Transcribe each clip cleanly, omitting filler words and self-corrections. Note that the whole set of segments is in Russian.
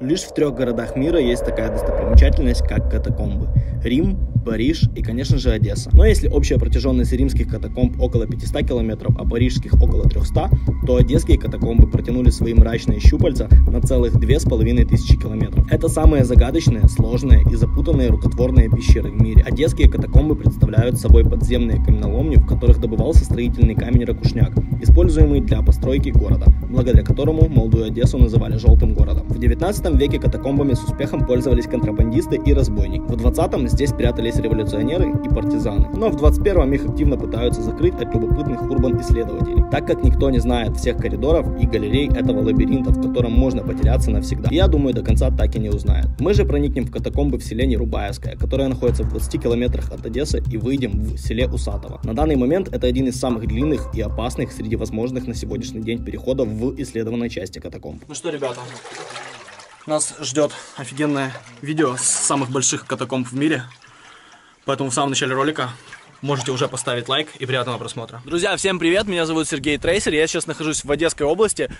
Лишь в 3 городах мира есть такая достопримечательность, как катакомбы. Рим, Париж и, конечно же, Одесса. Но если общая протяженность римских катакомб около 500 километров, а парижских около 300, то одесские катакомбы протянули свои мрачные щупальца на целых 2500 километров. Это самые загадочные, сложные и запутанные рукотворные пещеры в мире. Одесские катакомбы представляют собой подземные каменоломни, в которых добывался строительный камень-ракушняк, используемый для постройки города, благодаря которому молодую Одессу называли «желтым городом». В 19 веке катакомбами с успехом пользовались контрабандисты и разбойники. В 20-м здесь прятались революционеры и партизаны. Но в 21-м их активно пытаются закрыть от любопытных урбан-исследователей, так как никто не знает всех коридоров и галерей этого лабиринта, в котором можно потеряться навсегда. И я думаю, до конца так и не узнает. Мы же проникнем в катакомбы в селе Нерубайское, которое находится в 20 километрах от Одессы, и выйдем в селе Усатого. На данный момент это один из самых длинных и опасных среди возможных на сегодняшний день переходов в исследованной части катакомб. Ну что, ребята, нас ждет офигенное видео с самых больших катакомб в мире. Поэтому в самом начале ролика можете уже поставить лайк и приятного просмотра. Друзья, всем привет, меня зовут Сергей Трейсер, я сейчас нахожусь в Одесской области.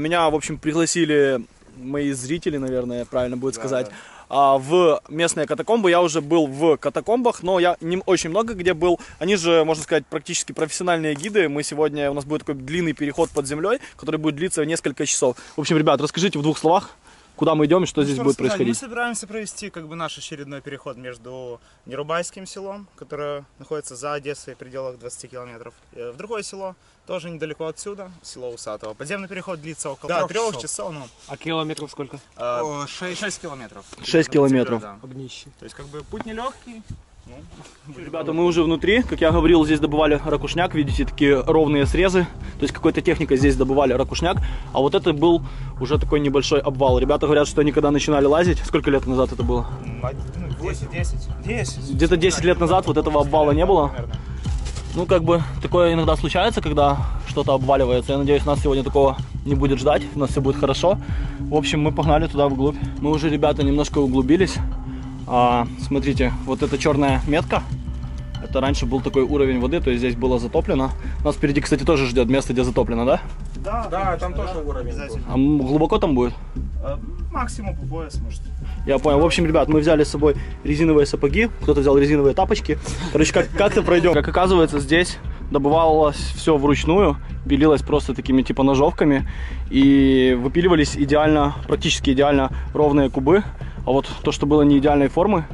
Меня, в общем, пригласили мои зрители, наверное, правильно будет сказать, в местные катакомбы. Я уже был в катакомбах, но я не очень много где был. Они же, можно сказать, практически профессиональные гиды. Мы сегодня, у нас будет такой длинный переход под землей, который будет длиться несколько часов. В общем, ребят, расскажите в 2 словах, куда мы идем и что здесь будет происходить? Мы собираемся провести как бы наш очередной переход между Нерубайским селом, которое находится за Одессой в пределах 20 километров, в другое село, тоже недалеко отсюда, село Усатого. Подземный переход длится около 3 часов. Ну. А километров сколько? 6 километров. 6 километров. Да. Огнище. То есть как бы путь нелегкий. Ну, ребята, мы уже внутри, как я говорил, здесь добывали ракушняк, видите, такие ровные срезы, то есть какой-то техникой здесь добывали ракушняк, а вот это был уже такой небольшой обвал. Ребята говорят, что они когда начинали лазить, сколько лет назад это было? 10. Где-то 10 лет назад вот этого обвала не было. Ну, как бы, такое иногда случается, когда что-то обваливается. Я надеюсь, нас сегодня такого не будет ждать, у нас все будет хорошо. В общем, мы погнали туда вглубь. Мы уже, ребята, немножко углубились. Смотрите, вот эта черная метка, это раньше был такой уровень воды, то есть здесь было затоплено. Нас впереди, кстати, тоже ждет место, где затоплено, да? Да, да, там тоже уровень обязательно. А глубоко там будет? Максимум по пояс, может. Я понял. В общем, ребят, мы взяли с собой резиновые сапоги, кто-то взял резиновые тапочки. Короче, как-то пройдем. Как оказывается, здесь добывалось все вручную, белилось просто такими типа ножовками, и выпиливались идеально, практически идеально ровные кубы. А вот то, что было не идеальной формы,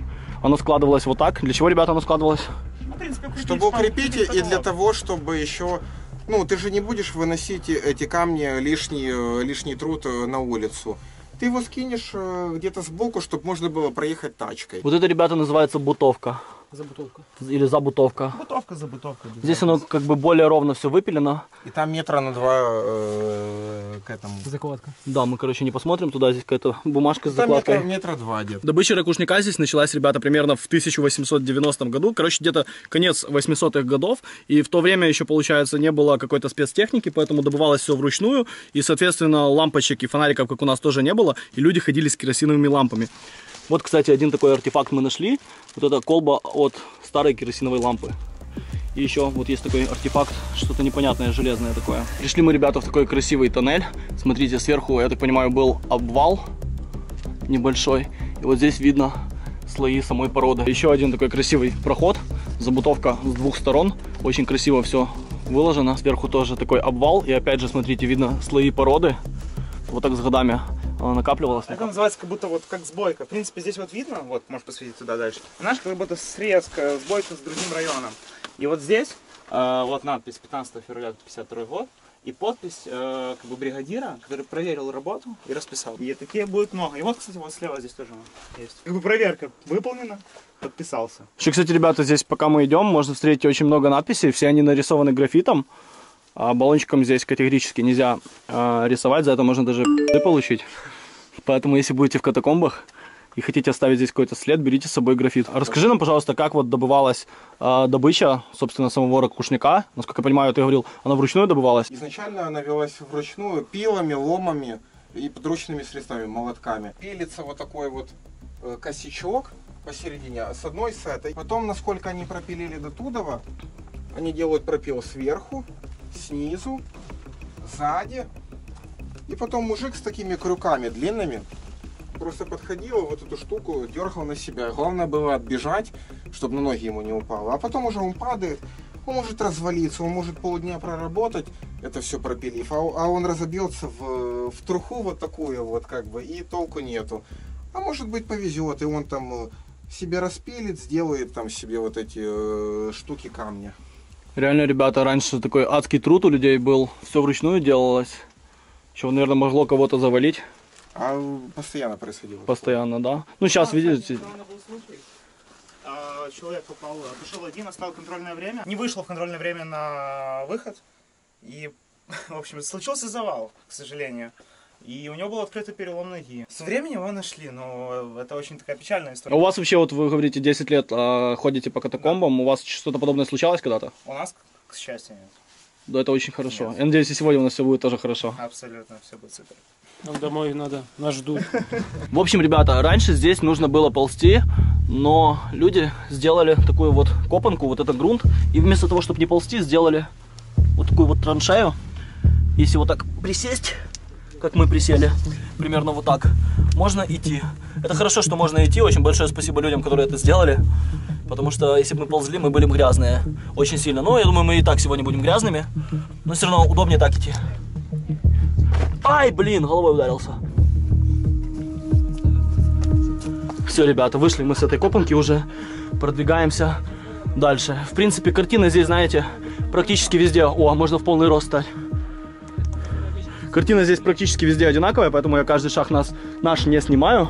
оно складывалось вот так. Для чего, ребята, оно складывалось? Ну, в принципе, чтобы укрепить и для того, чтобы еще... Ну, ты же не будешь выносить эти камни, лишний труд на улицу. Ты его скинешь где-то сбоку, чтобы можно было проехать тачкой. Вот это, ребята, называется бутовка. Забутовка. Или забутовка. Забутовка. Здесь оно как бы более ровно все выпилено. И там метра на 2 к этому. Закладка. Да, мы, короче, не посмотрим туда, здесь какая-то бумажка с закладкой. Там метра 2 где-то. Добыча ракушника здесь началась, ребята, примерно в 1890 году. Короче, где-то конец 800-х годов. И в то время еще, получается, не было какой-то спецтехники, поэтому добывалось все вручную. И, соответственно, лампочек и фонариков, как у нас, тоже не было. И люди ходили с керосиновыми лампами. Вот, кстати, один такой артефакт мы нашли. Вот эта колба от старой керосиновой лампы. И еще вот есть такой артефакт, что-то непонятное, железное такое. Пришли мы, ребята, в такой красивый тоннель. Смотрите, сверху, я так понимаю, был обвал небольшой. И вот здесь видно слои самой породы. Еще один такой красивый проход. Забутовка с 2 сторон. Очень красиво все выложено. Сверху тоже такой обвал. И опять же, смотрите, видно слои породы. Вот так с годами накапливалось. Это называется как будто вот как сбойка. В принципе, здесь вот видно, вот, можешь посветить туда дальше. Наш как будто срезка, сбойка с другим районом. И вот здесь, вот надпись 15 февраля 1952 год. И подпись как бы бригадира, который проверил работу и расписал. И такие будет много. И вот, кстати, вот слева здесь тоже есть. Как бы проверка выполнена, подписался. Еще, кстати, ребята, здесь пока мы идем, можно встретить очень много надписей. Все они нарисованы графитом. А баллончиком здесь категорически нельзя рисовать, за это можно даже получить. Поэтому, если будете в катакомбах и хотите оставить здесь какой-то след, берите с собой графит. Расскажи нам, пожалуйста, как вот добывалась добыча, собственно, самого ракушняка. Насколько я понимаю, ты говорил, она вручную добывалась? Изначально она велась вручную пилами, ломами и подручными средствами, молотками. Пилится вот такой вот косячок посередине, с одной с этой. Потом, насколько они пропилили до тудова, они делают пропил сверху, снизу, сзади, и потом мужик с такими крюками длинными просто подходил, вот эту штуку дергал на себя. Главное было отбежать, чтобы на ноги ему не упало. А потом уже он падает, он может развалиться, он может полдня проработать, это все пропилив. А он разобьется в труху вот такую вот, как бы, и толку нету. А может быть повезет, и он там себе распилит, сделает там себе вот эти штуки камня. Реально, ребята, раньше такой адский труд у людей был, все вручную делалось. Еще, наверное, могло кого-то завалить. А постоянно происходило? Постоянно, да. Ну, сейчас, видите... Человек попал, вышел один, оставил контрольное время. Не вышел в контрольное время на выход. И, в общем, случился завал, к сожалению. И у него был открытый перелом ноги. Со временем его нашли, но это очень такая печальная история. А у вас вообще, вот вы говорите, 10 лет ходите по катакомбам, да. У вас что-то подобное случалось когда-то? У нас, к счастью, нет. Да, это очень хорошо. Нет. Я надеюсь, и сегодня у нас все будет тоже хорошо. Абсолютно, все будет супер. Нам домой надо, нас ждут. В общем, ребята, раньше здесь нужно было ползти, но люди сделали такую вот копанку, вот этот грунт, и вместо того, чтобы не ползти, сделали вот такую вот траншею. Если вот так присесть, как мы присели, примерно вот так, можно идти. Это хорошо, что можно идти, очень большое спасибо людям, которые это сделали, потому что если бы мы ползли, мы были бы грязные, очень сильно. Но я думаю, мы и так сегодня будем грязными, но все равно удобнее так идти. Ай, блин, головой ударился. Все, ребята, вышли мы с этой копанки уже, продвигаемся дальше. В принципе, картина здесь, знаете, практически везде. О, можно в полный рост стать. Картина здесь практически везде одинаковая, поэтому я каждый шаг наш не снимаю.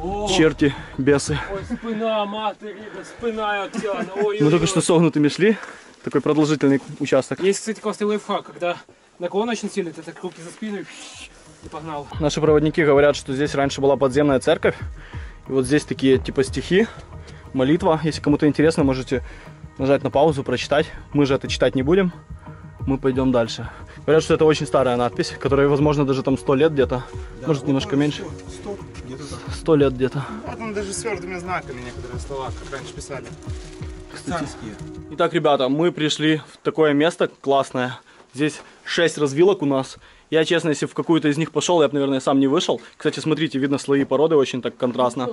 О, черти, бесы. Ой, спина, матери, спина от тела. Ой, мы только что согнутыми шли, такой продолжительный участок. Есть, кстати, классный лайфхак, когда наклон очень сильный, ты так руки за спиной и погнал. Наши проводники говорят, что здесь раньше была подземная церковь. И вот здесь такие типа стихи, молитва. Если кому-то интересно, можете нажать на паузу, прочитать. Мы же это читать не будем. Мы пойдем дальше. Говорят, что это очень старая надпись, которая, возможно, даже там 100 лет где-то. Да, может, немножко меньше. 100 лет где-то. А там даже с твердыми знаками некоторые слова, как раньше писали. Кстати. Итак, ребята, мы пришли в такое место классное. Здесь 6 развилок у нас. Я, честно, если в какую-то из них пошел, я бы, наверное, сам не вышел. Кстати, смотрите, видно слои породы очень так контрастно.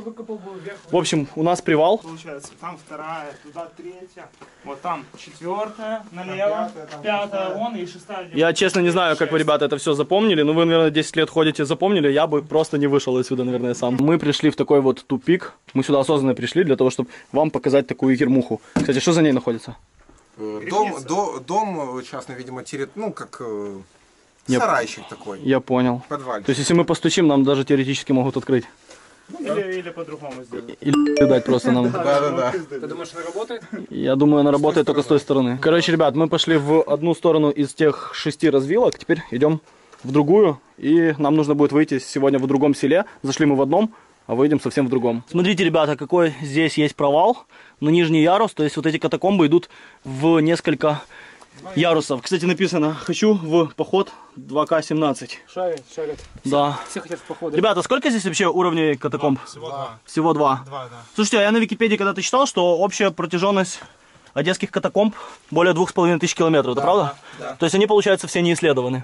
В общем, у нас привал. Получается, там вторая, туда третья, вот там четвертая, налево, пятая, вон и шестая. Я, честно, не знаю, как вы, ребята, это все запомнили. Ну, вы, наверное, 10 лет ходите, запомнили. Я бы просто не вышел отсюда, наверное, сам. Мы пришли в такой вот тупик. Мы сюда осознанно пришли для того, чтобы вам показать такую ермуху. Кстати, что за ней находится? Дом частный, видимо, ну, как сарайчик такой. Я понял. Подвальчик. То есть, если мы постучим, нам даже теоретически могут открыть. Или по-другому сделать. Или дать просто нам. Да-да-да. Ты думаешь, она работает? Я думаю, она работает только с той стороны. Короче, ребят, мы пошли в одну сторону из тех 6 развилок. Теперь идем в другую. И нам нужно будет выйти сегодня в другом селе. Зашли мы в одном, а выйдем совсем в другом. Смотрите, ребята, какой здесь есть провал на нижний ярус. То есть вот эти катакомбы идут в несколько ярусов. Кстати, написано, хочу в поход 2К17. Шарит. Да. Все хотят в походы. Ребята, сколько здесь вообще уровней катакомб? Всего два. Да. Слушайте, а я на Википедии когда-то читал, что общая протяженность одесских катакомб более 2500 километров, да, это правда? Да. То есть они, получается, все не исследованы?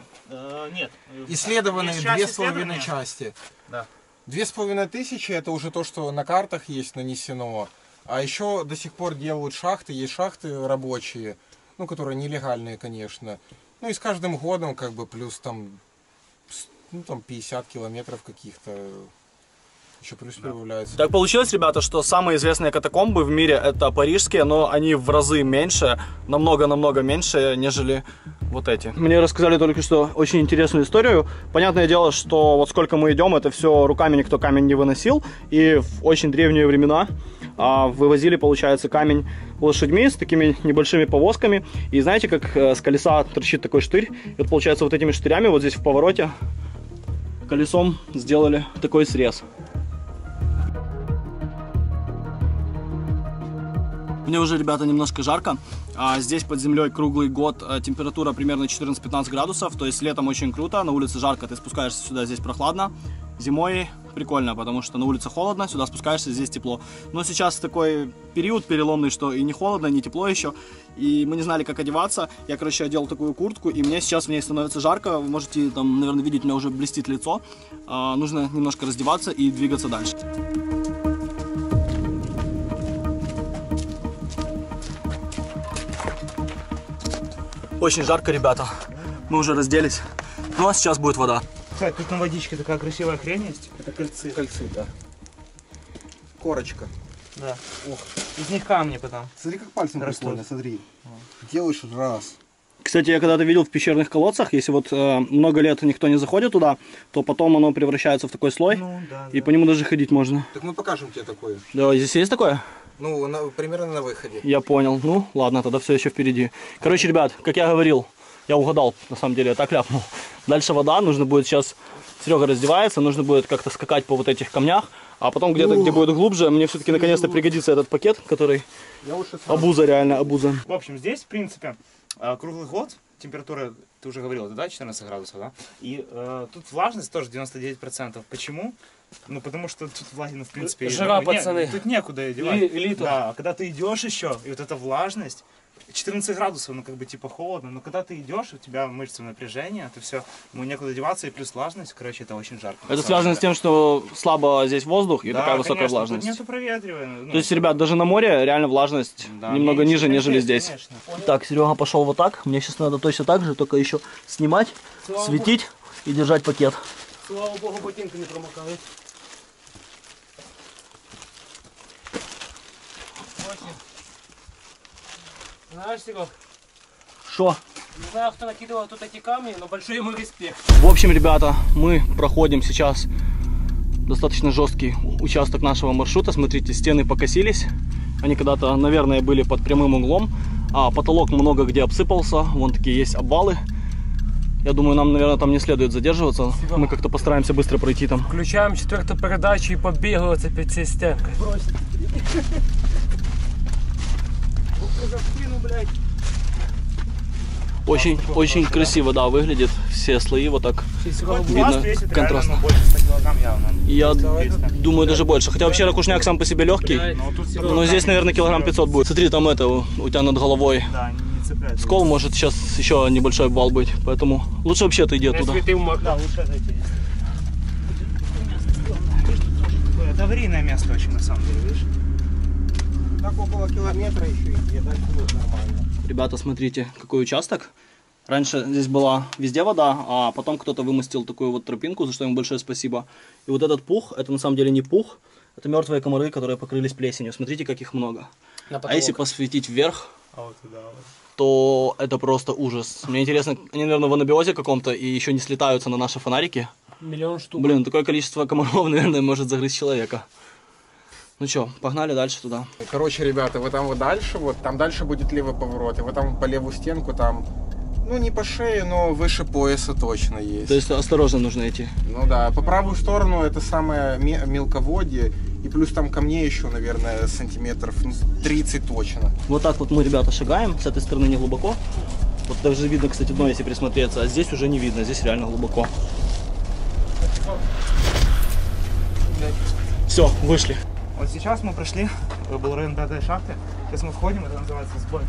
Нет. Исследованы 2,5 части. Да. 2500 это уже то, что на картах есть нанесено. А еще до сих пор делают шахты, есть шахты рабочие, ну, которые нелегальные, конечно. Ну и с каждым годом, как бы, плюс там, ну, там 50 километров каких-то еще плюс прибавляется. Так получилось, ребята, что самые известные катакомбы в мире это парижские, но они в разы меньше, намного-намного меньше, нежели вот эти. Мне рассказали только что очень интересную историю. Понятное дело, что вот сколько мы идем, это все руками никто камень не выносил. И в очень древние времена вывозили, получается, камень лошадьми с такими небольшими повозками. И знаете, как с колеса торчит такой штырь? И вот, получается, вот этими штырями вот здесь в повороте колесом сделали такой срез. Мне уже, ребята, немножко жарко. Здесь под землей круглый год температура примерно 14-15 градусов. То есть летом очень круто, на улице жарко, ты спускаешься сюда, здесь прохладно. Зимой прикольно, потому что на улице холодно, сюда спускаешься, здесь тепло. Но сейчас такой период переломный, что и не холодно, и не тепло еще. И мы не знали, как одеваться. Я, короче, одел такую куртку, и мне сейчас в ней становится жарко. Вы можете там, наверное, видеть, у меня уже блестит лицо. Нужно немножко раздеваться и двигаться дальше. Очень жарко, ребята. Мы уже разделись. Ну а сейчас будет вода. Кстати, тут на водичке такая красивая хрень есть. Это кольцы. Кольцы, да. Корочка. Да. Ох. Из них камни потом. Смотри, как пальцем прикольно, смотри. Делаешь раз. Кстати, я когда-то видел в пещерных колодцах, если вот много лет никто не заходит туда, то потом оно превращается в такой слой, ну, да, и да. По нему даже ходить можно. Так мы покажем тебе такое. Да, здесь есть такое? Ну, примерно на выходе. Я понял. Ну, ладно, тогда все еще впереди. Короче, ребят, как я говорил, я угадал, на самом деле, я так ляпнул. Дальше вода, нужно будет сейчас... Серега раздевается, нужно будет как-то скакать по вот этих камнях, а потом где-то, где будет глубже, мне все-таки наконец-то пригодится этот пакет, который... Обуза, реально, обуза. В общем, здесь, в принципе, круглый год, температура, ты уже говорил, да, 14 градусов, да? И тут влажность тоже 99%. Почему? Ну, потому что тут влаги, ну, в принципе... Жара, пацаны. Тут некуда девать. Да, когда ты идешь еще, и вот эта влажность... 14 градусов, ну как бы типа холодно, но когда ты идешь, у тебя мышцы напряжения, ты все, ну некуда деваться, и плюс влажность, короче, это очень жарко. Это связано с тем, что слабо здесь воздух и да, такая высокая, конечно, влажность. Нету проветривания. Ну, то есть, ребят, даже на море реально влажность, да, немного ниже, нежели здесь. Конечно. Так, Серега пошел вот так, мне сейчас надо точно так же, только еще снимать, светить и держать пакет. Слава богу, ботинка не промокает. Знаешь, Серег? Шо? Не знаю, кто накидывал тут эти камни, но большой ему респект. В общем, ребята, мы проходим сейчас достаточно жесткий участок нашего маршрута. Смотрите, стены покосились. Они когда-то, наверное, были под прямым углом. А потолок много где обсыпался. Вон такие есть обвалы. Я думаю, нам, наверное, там не следует задерживаться. Серег, мы как-то постараемся быстро пройти там. Включаем четвертую передачу и побегаем за 5-6 стенкой. Очень, очень красиво, да, выглядит. Все слои вот так видно контрастно. Я думаю, даже больше. Хотя вообще ракушняк сам по себе легкий, но здесь, наверное, килограмм 500 будет. Смотри, там это у тебя над головой скол, может сейчас еще небольшой бал быть, поэтому лучше вообще отойди оттуда. Это аварийное место очень, на самом деле, видишь? Так около километра еще идти, дальше будет нормально. Ребята, смотрите, какой участок. Раньше здесь была везде вода, а потом кто-то вымостил такую вот тропинку, за что ему большое спасибо. И вот этот пух, это на самом деле не пух, это мертвые комары, которые покрылись плесенью. Смотрите, как их много. А если посветить вверх, вот туда, вот, то это просто ужас. Мне интересно, они, наверное, в анабиозе каком-то и еще не слетаются на наши фонарики. Миллион штук. Блин, такое количество комаров, наверное, может загрызть человека. Ну что, погнали дальше туда. Короче, ребята, вот там вот там дальше будет левый поворот, и вот там по левую стенку там, ну не по шее, но выше пояса точно есть. То есть осторожно нужно идти. Ну да, по правую сторону это самое мелководье, и плюс там камней еще, наверное, сантиметров 30 точно. Вот так вот мы, ребята, шагаем, с этой стороны не глубоко. Вот даже видно, кстати, дно, если присмотреться, а здесь уже не видно, здесь реально глубоко. Все, вышли. Вот сейчас мы прошли, был район пятой шахты, сейчас мы входим, это называется сбой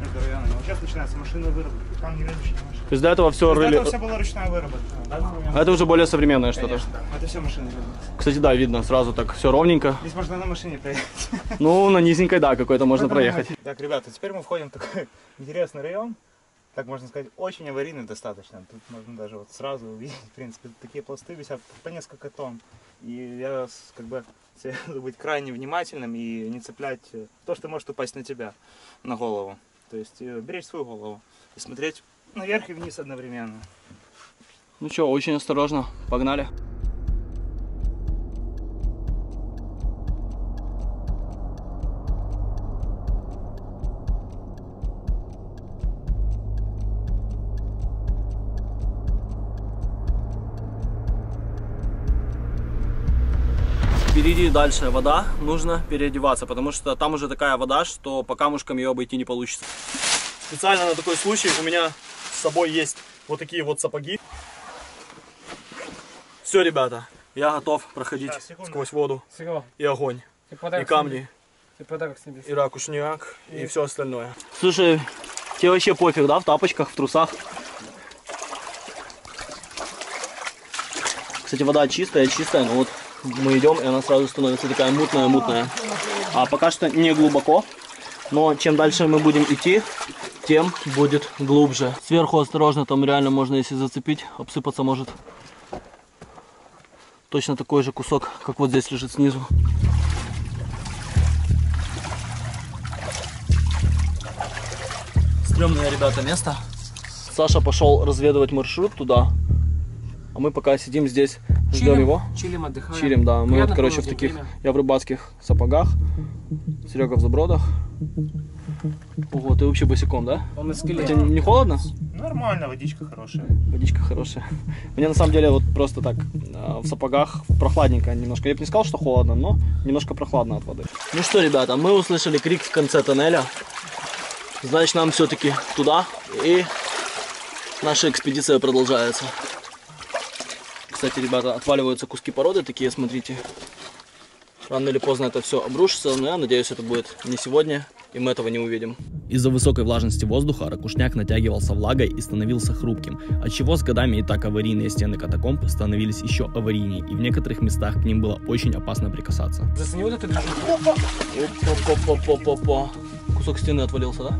между районами. Вот сейчас начинается машинная выработка, там не ручная машина. То есть до этого все рыли... До этого все была ручная выработка. А это уже более современное что-то? Да. Это все машины. Кстати, да, видно, сразу так все ровненько. Здесь можно на машине проехать. Ну, на низенькой, да, какой-то можно проехать. Так, ребята, теперь мы входим в такой интересный район. Так можно сказать, очень аварийный достаточно. Тут можно даже вот сразу увидеть, в принципе, такие пласты висят по несколько тонн. И я как бы советую быть крайне внимательным и не цеплять то, что может упасть на тебя, на голову. То есть беречь свою голову и смотреть наверх и вниз одновременно. Ну что, очень осторожно, погнали. Впереди дальше вода, нужно переодеваться, потому что там уже такая вода, что по камушкам ее обойти не получится. Специально на такой случай у меня с собой есть вот такие вот сапоги. Все, ребята, Я готов проходить сквозь воду и огонь, и камни, и ракушняк, и все остальное. Слушай, тебе вообще пофиг, да, в тапочках, в трусах? Кстати, вода чистая, но вот мы идем, и она сразу становится такая мутная. А пока что не глубоко, но чем дальше мы будем идти, тем будет глубже. Сверху осторожно, там реально можно, если зацепить, обсыпаться может. Точно такой же кусок, как вот здесь лежит снизу. Стрёмное, ребята, место. Саша пошел разведывать маршрут туда, а мы пока сидим здесь, ждем его. Чилим, отдыхаем. Чилим, да. Мы вот, короче, в таких, я в рыбацких сапогах, Серега в забродах. Вот, и вообще босиком, да? Он из скелета. Тебе не холодно? Нормально, водичка хорошая. Водичка хорошая. Мне на самом деле вот просто так в сапогах прохладненько немножко. Я бы не сказал, что холодно, но немножко прохладно от воды. Ну что, ребята, мы услышали крик в конце тоннеля. Значит, нам все-таки туда, и наша экспедиция продолжается. Кстати, ребята, отваливаются куски породы такие, смотрите. Рано или поздно это все обрушится, но я надеюсь, это будет не сегодня, и мы этого не увидим. Из-за высокой влажности воздуха ракушняк натягивался влагой и становился хрупким, отчего с годами и так аварийные стены катакомб становились еще аварийнее, и в некоторых местах к ним было очень опасно прикасаться. Зацени вот это движение. Кусок стены отвалился, да?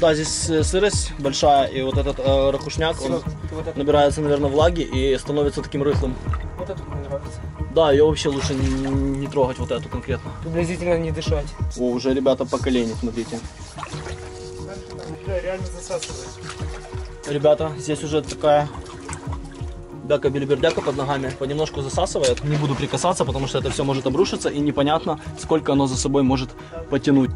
Да, здесь сырость большая, и вот этот ракушняк, он набирается, наверное, влаги и становится таким рыхлым. Вот эту мне нравится. Да, ее вообще лучше не трогать, вот эту конкретно. Приблизительно не дышать. О, уже, ребята, по колени, смотрите. Да, реально засасывает. Ребята, здесь уже такая бяка-бельбердяка под ногами. Понемножку засасывает. Не буду прикасаться, потому что это все может обрушиться, и непонятно, сколько оно за собой может потянуть.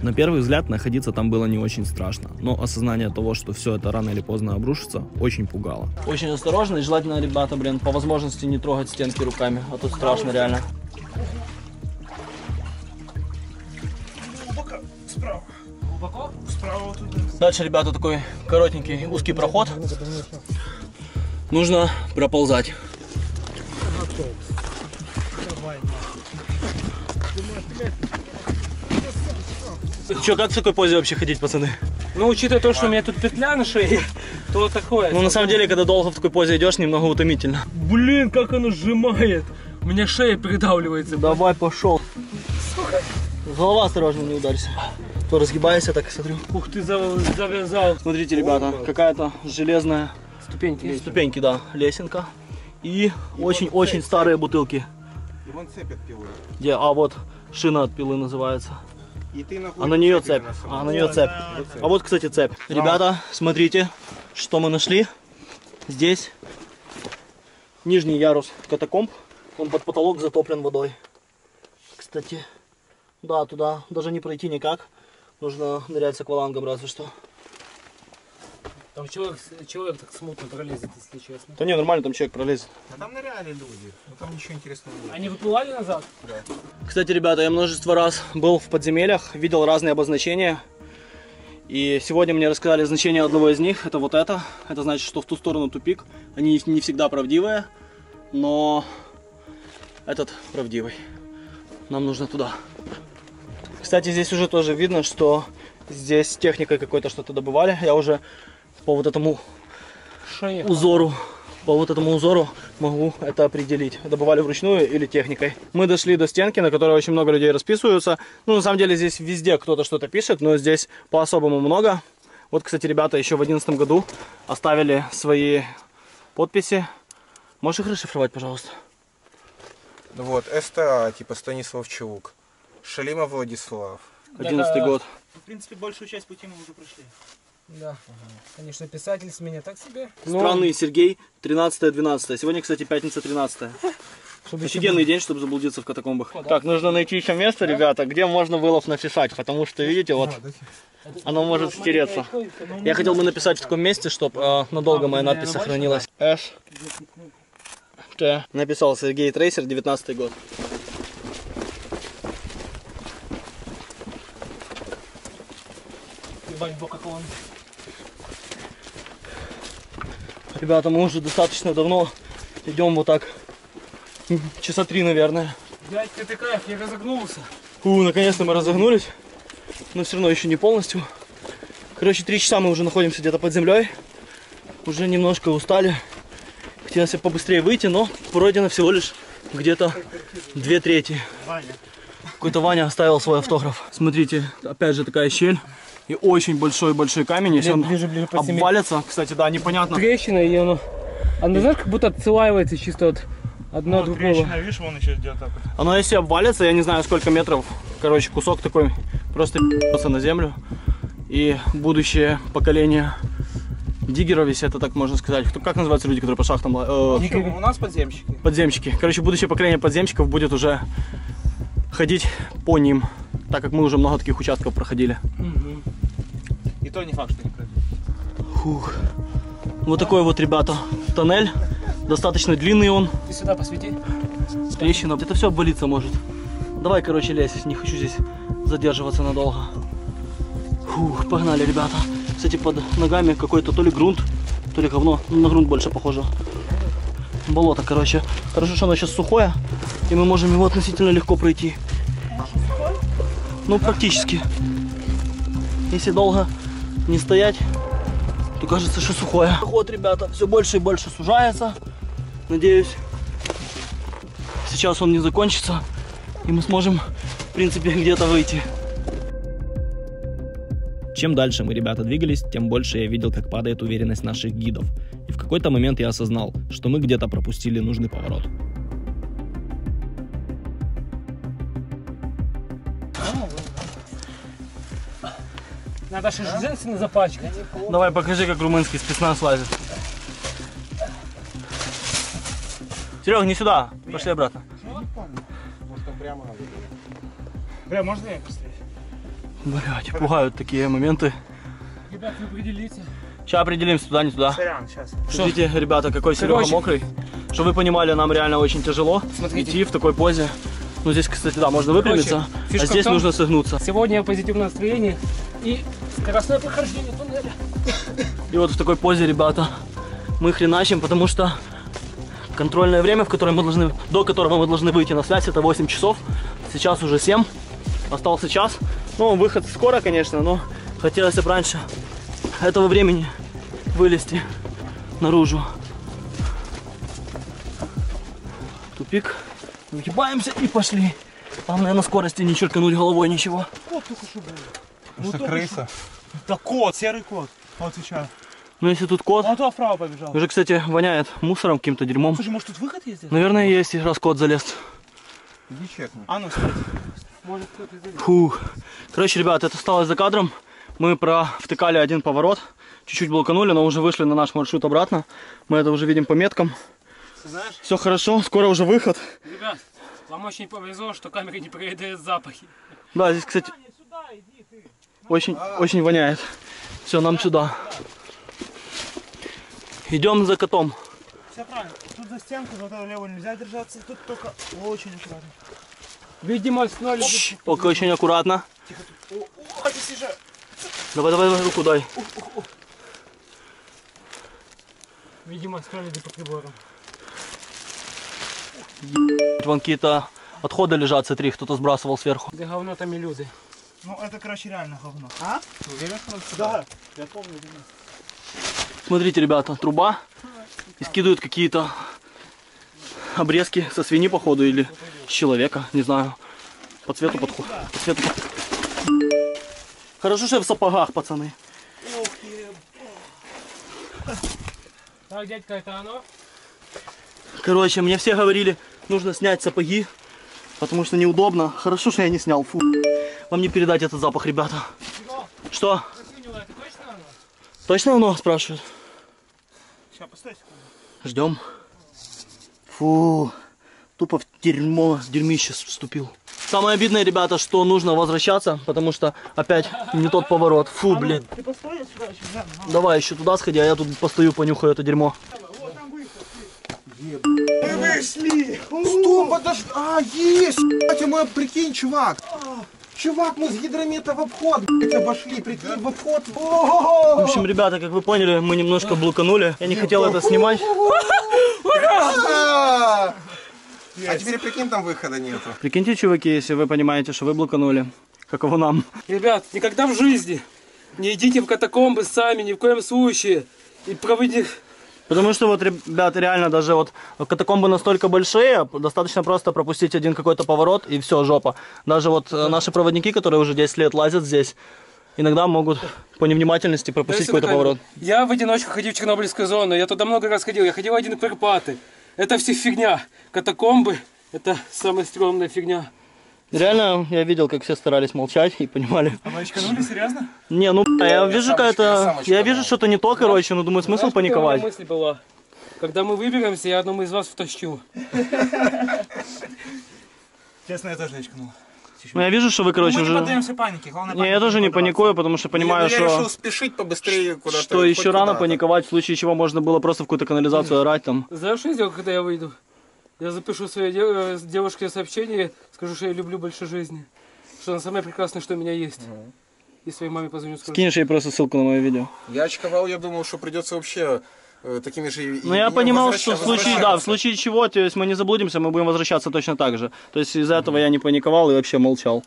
На первый взгляд находиться там было не очень страшно, но осознание того, что все это рано или поздно обрушится, очень пугало. Очень осторожно, и желательно, ребята, блин, по возможности не трогать стенки руками, а тут страшно реально. Глубоко, справа. Глубоко? Справа вот туда. Дальше, ребята, такой коротенький узкий проход. Нужно проползать. Че, как в такой позе вообще ходить, пацаны? Ну, учитывая то, что у меня тут петля на шее, то такое. Ну, на самом деле, когда долго в такой позе идешь, немного утомительно. Блин, как оно сжимает. У меня шея придавливается. Давай, пошел. Сука. Голова осторожно, не ударься. То разгибайся, так и смотрю. Ух ты, завязал. Смотрите, ребята, какая-то железная... Ступеньки, да, лесенка. И очень-очень старые бутылки. И вон цепь от пилы. Где? А, вот шина от пилы называется. И ты находишь, а на нее цепь, а на нее цепь. А вот, кстати, цепь. Ребята, смотрите, что мы нашли. Здесь нижний ярус катакомб, он под потолок затоплен водой. Кстати, да, туда даже не пройти никак, нужно нырять с аквалангом разве что. Там человек так смутно пролезет, если честно. Да не, нормально, там человек пролезет. А там ныряли люди, но там ничего интересного нет. Они выплывали назад? Да. Кстати, ребята, я множество раз был в подземельях, видел разные обозначения. И сегодня мне рассказали значение одного из них, это вот это. Это значит, что в ту сторону тупик. Они не всегда правдивые, но этот правдивый. Нам нужно туда. Кстати, здесь уже тоже видно, что здесь техникой какой-то что-то добывали. Я уже... по вот этому узору, могу это определить, добывали вручную или техникой. Мы дошли до стенки, на которой очень много людей расписываются. Ну, на самом деле, здесь везде кто-то что-то пишет, но здесь по-особому много. Вот, кстати, ребята еще в 2011 году оставили свои подписи. Можешь их расшифровать, пожалуйста? Вот, СТА, типа Станислав Чулук, Шалимов Владислав. 11-й год. В принципе, большую часть пути мы уже прошли. Да, конечно, писатель с меня так себе. Странный Сергей, 13-12. Сегодня, кстати, пятница 13. Офигенный день, чтобы заблудиться в катакомбах. Так, нужно найти еще место, ребята, где можно вылов написать, потому что, видите, вот, оно может стереться. Я хотел бы написать в таком месте, чтобы надолго моя надпись сохранилась. С. Т. Написал Сергей Трейсер, 19-й год. Ебать, бока колонны. Ребята, мы уже достаточно давно идем вот так. Часа 3, наверное. Дядька, ты кайф, я разогнулся. Наконец-то мы разогнулись. Но все равно еще не полностью. Короче, 3 часа мы уже находимся где-то под землей. Уже немножко устали. Хотелось побыстрее выйти, но пройдено всего лишь где-то 2/3. Какой-то Ваня оставил свой автограф. Смотрите, опять же такая щель. И очень большой камень. Если он ближе обвалится, кстати, да, непонятно. Трещина, и оно, знаешь, как будто отсылается чисто от одного другого. Трещина, видишь, вон еще идет. Оно если обвалится, я не знаю сколько метров. Короче, кусок такой просто пи***ся на землю. И будущее поколение диггеров, если это так можно сказать. Как называются люди, которые по шахтам... у нас подземщики. Подземщики. Короче, будущее поколение подземщиков будет уже ходить по ним. Так как мы уже много таких участков проходили. И то не факт, что не пройдет. Фух. Вот такой вот, ребята, тоннель. Достаточно длинный он. Ты сюда посвети. Трещина. Это все обвалиться может. Давай, короче, лезь. Не хочу здесь задерживаться надолго. Фух, погнали, ребята. Кстати, под ногами какой-то то ли грунт, то ли говно. На грунт больше похоже. Болото, короче. Хорошо, что оно сейчас сухое. И мы можем его относительно легко пройти. Ну, практически. Если долго не стоять, то кажется, что сухое. Проход, ребята, все больше и больше сужается. Надеюсь, сейчас он не закончится. И мы сможем, в принципе, где-то выйти. Чем дальше мы, ребята, двигались, тем больше я видел, как падает уверенность наших гидов. И в какой-то момент я осознал, что мы где-то пропустили нужный поворот. Надо же джинсы запачкать. Давай, покажи, как румынский спецназ лазит. Серег, не сюда. Пошли обратно. Бля, можно я быстрее? Блядь, пугают такие моменты. Ребят, вы определите. Сейчас определимся, туда, не туда. Сорян, сейчас. Смотрите, ребята, какой Серега мокрый. Чтобы вы понимали, нам реально очень тяжело идти в такой позе. Ну, здесь, кстати, да, можно выпрямиться, а здесь нужно согнуться. Сегодня я в позитивном настроении. И скоростное прохождение туннеля. И вот в такой позе, ребята, мы хреначим, потому что контрольное время, в которое мы должны, до которого мы должны выйти на связь, это 8 часов. Сейчас уже 7. Остался час. Ну, выход скоро, конечно, но хотелось бы раньше этого времени вылезти наружу. Тупик. Выгибаемся и пошли. Главное, на скорости не черкануть головой ничего. Ну, что крыса? Да кот, серый кот. Вот сейчас. Ну если тут кот. А то вправо побежал. Уже, кстати, воняет мусором, каким-то дерьмом. Слушай, может тут выход есть? Наверное, есть, раз кот залез. Иди чекни. А ну, смотри. Может кто-то залез. Фух. Короче, ребят, это осталось за кадром. Мы провтыкали один поворот. Чуть-чуть блоканули, но уже вышли на наш маршрут обратно. Мы это уже видим по меткам. Знаешь? Все хорошо, скоро уже выход. Ребят, вам очень повезло, что камера не проедает запахи. Да, здесь, кстати... Очень воняет. Все, нам сюда. Идем за котом. Все правильно. Тут за стенку, за эту левую нельзя держаться. Тут только очень аккуратно. Видимо, снова. Только очень аккуратно. Тихо. Давай, давай, руку дай. Видимо, скроллили по приборам. Вон какие-то отходы лежат, смотри, кто-то сбрасывал сверху. Да говно там и люди. Ну это, короче, реально говно. А? Ты уверен, что да. Я помню. Смотрите, ребята, труба. И скидывают какие-то обрезки со свиньи, походу, или с человека, не знаю. По цвету подходит. Хорошо, что я в сапогах, пацаны. Так, дядька, это оно? Короче, мне все говорили, нужно снять сапоги, потому что неудобно. Хорошо, что я не снял. Фу. Вам не передать этот запах, ребята. Что? Засинило, это точно оно? Точно оно, спрашивают. Сейчас, постой секунду. Ждем. Фу. Тупо в дерьмо, дерьмище вступил. Самое обидное, ребята, что нужно возвращаться, потому что опять не тот поворот. Фу, блин. Ты постой, я сюда еще взял. Давай еще туда сходи, а я тут постою, понюхаю это дерьмо. Вот там выход. Мы вышли. Что, подожди. А, есть. Мой, прикинь, чувак. Чувак, мы с гидромета в обход, блядь, обошли, прикинь, в обход. В общем, ребята, как вы поняли, мы немножко блуканули. Я не хотел это снимать. А теперь, прикинь, там выхода нету. Прикиньте, чуваки, если вы понимаете, что вы блуканули, каково нам. Ребят, никогда в жизни не идите в катакомбы сами, ни в коем случае. И проводи... Потому что вот, ребята, реально даже вот катакомбы настолько большие, достаточно просто пропустить один какой-то поворот и все, жопа. Даже вот наши проводники, которые уже 10 лет лазят здесь, иногда могут по невнимательности пропустить какой-то поворот. Я в одиночку ходил в Чернобыльскую зону, я туда много раз ходил, я ходил один в Карпаты. Это все фигня. Катакомбы, это самая стрёмная фигня. Реально, я видел, как все старались молчать и понимали. А вы очканули, серьезно? Не, ну я вижу, что-то не то, короче, но думаю, смысл паниковать. Мысль была, когда мы выберемся, я одному из вас втащу. Честно, я тоже очканул. Ну я вижу, что вы, короче, уже... Мы не поддаемся панике, главное панике. Не, я тоже не паникую, потому что понимаю, что... Я решил спешить побыстрее куда-то. Что еще рано паниковать, в случае чего можно было просто в какую-то канализацию орать там. Знаешь, что я сделаю, когда я выйду? Я запишу своей девушке сообщение, скажу, что я люблю больше жизни, что она самая прекрасная, что у меня есть. Угу. И своей маме позвоню, скажу. Скинешь ей просто ссылку на мое видео. Я очковал, я думал, что придется вообще такими же... Ну я понимал, что в случае чего, то есть мы не заблудимся, мы будем возвращаться точно так же. То есть из-за этого я не паниковал и вообще молчал.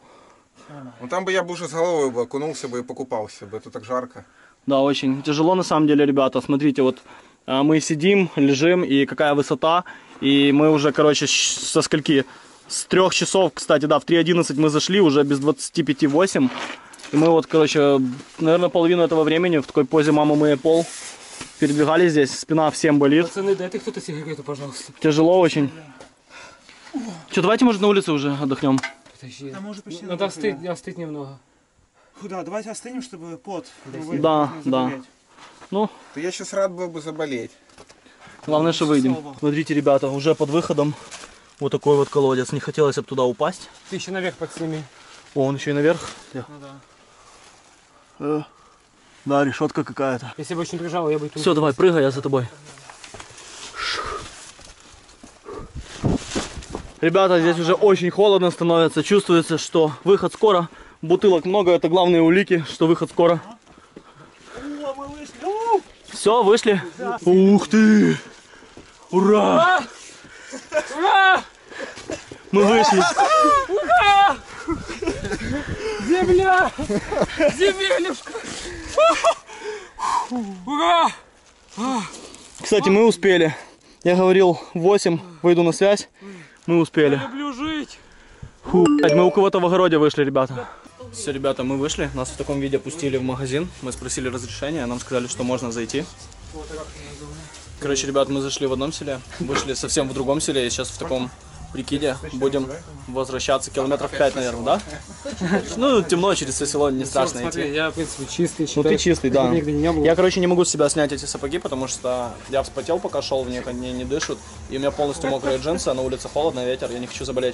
Ну там бы я бы уже с головой бы окунулся бы и покупался бы, это так жарко. Да, очень тяжело на самом деле, ребята, смотрите, вот... Мы сидим, лежим, и какая высота, и мы уже, короче, со скольки? С 3 часов, кстати, да, в 3:11 мы зашли, уже без 25:08, и мы вот, короче, наверное, половину этого времени в такой позе «мама, мыет пол» передвигались здесь, спина всем болит. Пацаны, дайте кто-то сигарету, пожалуйста. Тяжело очень. Че, давайте, может, на улице уже отдохнем? Надо остыть немного. Да, давайте остынем, чтобы пот. Да, да. Ну, то я сейчас рад был бы заболеть. Главное, что выйдем. Смотрите, ребята, уже под выходом вот такой вот колодец. Не хотелось бы туда упасть. Ты еще наверх подсними. О, он еще и наверх. Ну, да. Да, решетка какая-то. Если бы очень прижало, я бы... Все, давай, прыгай, я за тобой. Ребята, здесь уже очень холодно становится. Чувствуется, что выход скоро. Бутылок много, это главные улики, что выход скоро. Все, вышли. Да. Ух ты! Ура! Ура! Мы вышли. Ура! Земля! Земелюшка! Ура! Кстати, мы успели. Я говорил 8, выйду на связь. Мы успели. Я люблю жить. Фу, мы у кого-то в огороде вышли, ребята. Все, ребята, мы вышли, нас в таком виде пустили в магазин, мы спросили разрешения, нам сказали, что можно зайти. Короче, ребят, мы зашли в одном селе, вышли совсем в другом селе, и сейчас в таком прикиде будем возвращаться километров 5, наверное, да? Ну, темно, через все село не страшно идти. Я, в принципе, чистый, считаю. Ну, ты чистый, да. Я, короче, не могу с себя снять эти сапоги, потому что я вспотел, пока шел в них, они не дышат, и у меня полностью мокрые джинсы, на улице холодно, ветер, я не хочу заболеть.